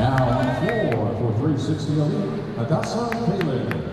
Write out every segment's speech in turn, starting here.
Now on the floor for 360 elite, Hadassah Kahlig.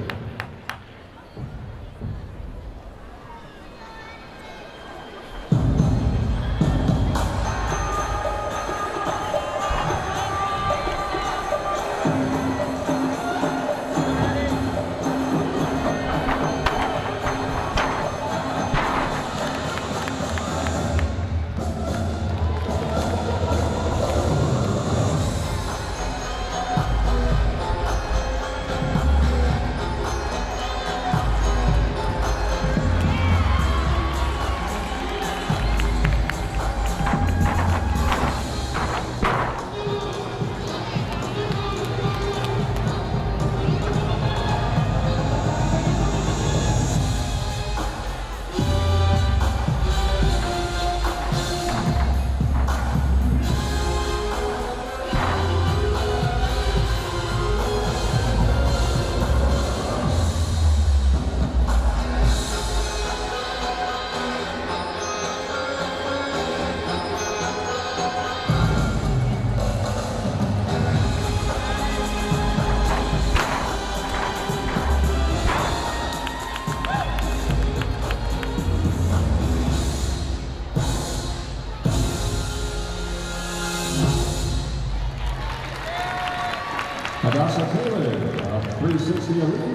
Hadassah Kahlig of 360 elite.